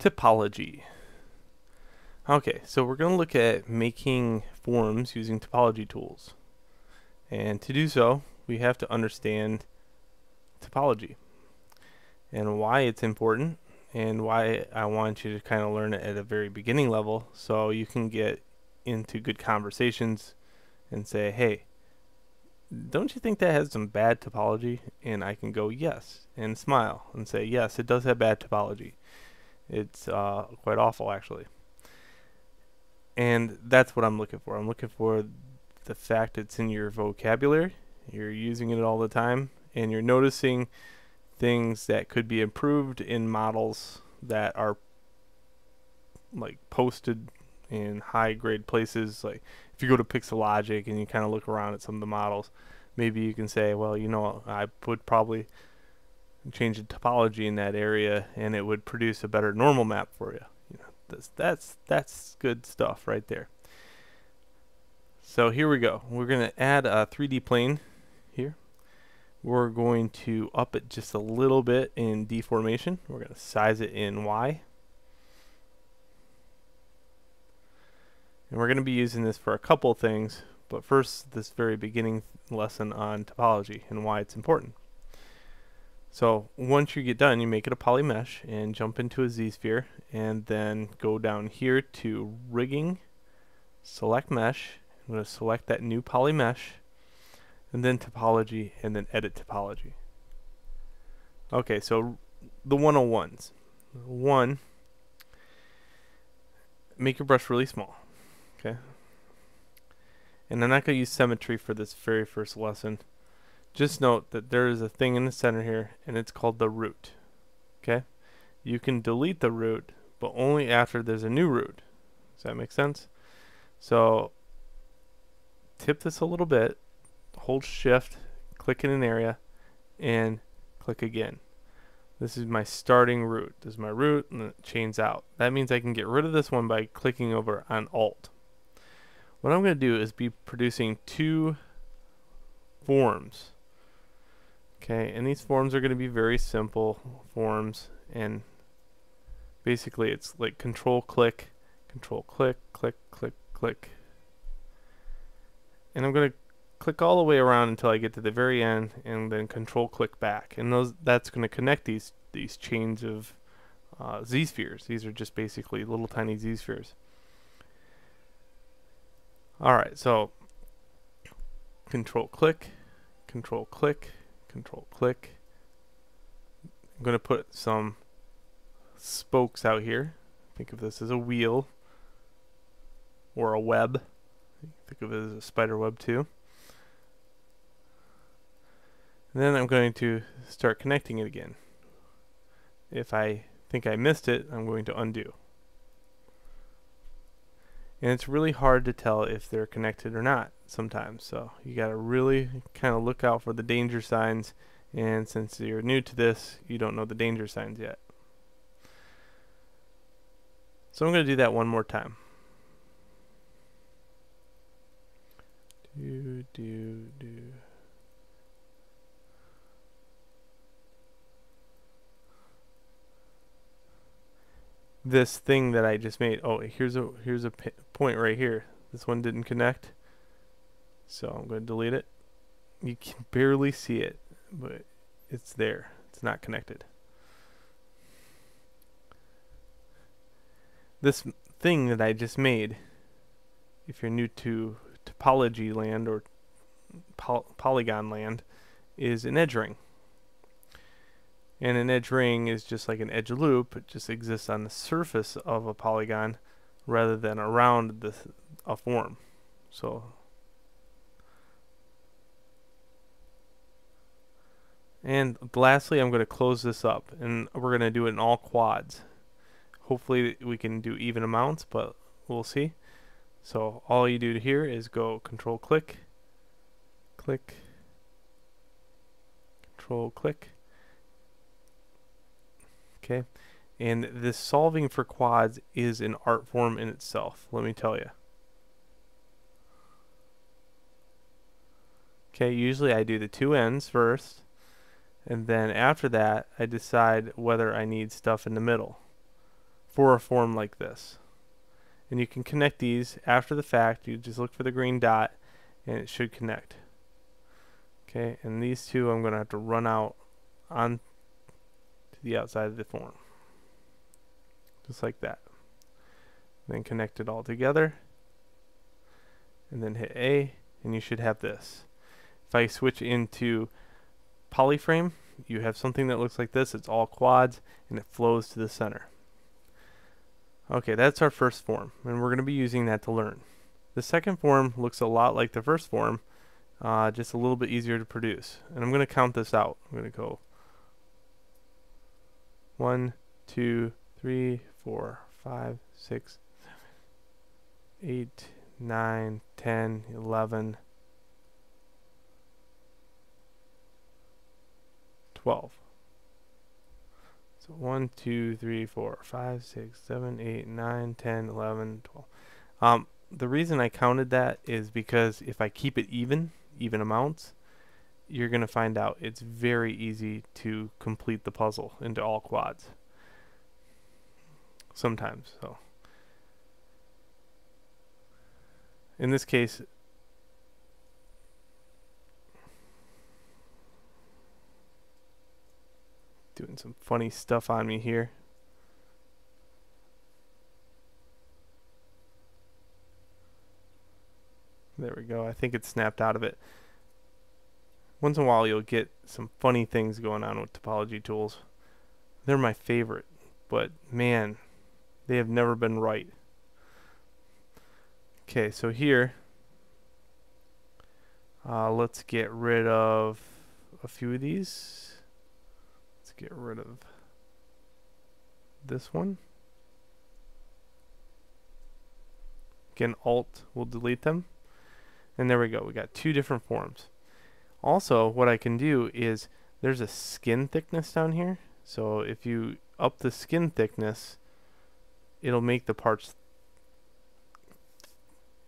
Topology. Okay, so we're going to look at making forms using topology tools. And to do so, we have to understand topology and why it's important and why I want you to kind of learn it at a very beginning level so you can get into good conversations and say, hey, don't you think that has some bad topology? And I can go, yes, and smile and say, yes, it does have bad topology. It's quite awful, actually. And that's what I'm looking for. I'm looking for the fact it's in your vocabulary, you're using it all the time, and you're noticing things that could be improved in models that are like posted in high grade places. Like if you go to Pixelogic and you kind of look around at some of the models, maybe you can say, well, you know, I would probably change the topology in that area and it would produce a better normal map for you. You know, that's good stuff right there. So here we go. We're going to add a 3D plane here. We're going to up it just a little bit in deformation. We're going to size it in Y. And we're going to be using this for a couple things, but first this very beginning lesson on topology and why it's important. So once you get done, you make it a poly mesh and jump into a Z-sphere and then go down here to rigging, select mesh. I'm going to select that new poly mesh and then topology and then edit topology. Okay, so the 101s. One, make your brush really small. Okay. And I'm not going to use symmetry for this very first lesson. Just note that there is a thing in the center here, and it's called the root. Okay? You can delete the root, but only after there's a new root. Does that make sense? So, tip this a little bit, hold shift, click in an area, and click again. This is my starting root. This is my root, and it chains out. That means I can get rid of this one by clicking over on Alt. What I'm going to do is be producing two forms. Okay, and these forms are going to be very simple forms, and basically it's like control click, click, click, click. And I'm going to click all the way around until I get to the very end, and then control click back. And that's going to connect these chains of Z-spheres. These are just basically little tiny Z-spheres. Alright, so control click, control click, control click. I'm going to put some spokes out here. Think of this as a wheel or a web. Think of it as a spider web too. And then I'm going to start connecting it again. If I think I missed it, I'm going to undo. And it's really hard to tell if they're connected or not sometimes, so you gotta really kind of look out for the danger signs, and since you're new to this, you don't know the danger signs yet. So I'm gonna do that one more time. This thing that I just made. Oh, here's a point right here. This one didn't connect, so I'm going to delete it. You can barely see it, but it's there. It's not connected. This thing that I just made, if you're new to topology land or polygon land, is an edge ring. And an edge ring is just like an edge loop. It just exists on the surface of a polygon rather than around a form. So, and lastly, I'm going to close this up, and we're going to do it in all quads. Hopefully we can do even amounts, but we'll see. So all you do here is go control click, click, control click. Okay, and this solving for quads is an art form in itself, let me tell you. Okay, usually I do the two ends first, and then after that I decide whether I need stuff in the middle. for a form like this. And you can connect these after the fact. You just look for the green dot and it should connect. Okay, and these two I'm going to have to run out on to the outside of the form. Just like that. Then connect it all together. And then hit A and you should have this. If I switch into polyframe, you have something that looks like this. It's all quads and it flows to the center. Okay, that's our first form and we're going to be using that to learn. The second form looks a lot like the first form, just a little bit easier to produce. And I'm going to count this out. I'm going to go 1, 2, 3, 4, 5, 6, 7, 8, 9, 10, 11, 12. So 1, 2, 3, 4, 5, 6, 7, 8, 9, 10, 11, 12. The reason I counted that is because if I keep it even amounts, you're going to find out it's very easy to complete the puzzle into all quads. Sometimes, so. In this case, doing some funny stuff on me here. There we go. I think it snapped out of it. Once in a while you'll get some funny things going on with topology tools. They're my favorite, but man, they have never been right. Okay, so here let's get rid of a few of these. Get rid of this one. Again, Alt will delete them. And there we go. We got two different forms. Also, what I can do is there's a skin thickness down here. So if you up the skin thickness, it'll make the parts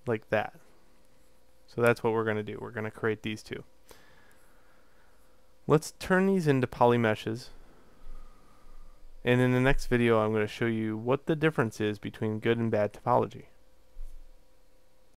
like that. So that's what we're going to do. We're going to create these two. Let's turn these into poly meshes. And in the next video, I'm going to show you what the difference is between good and bad topology.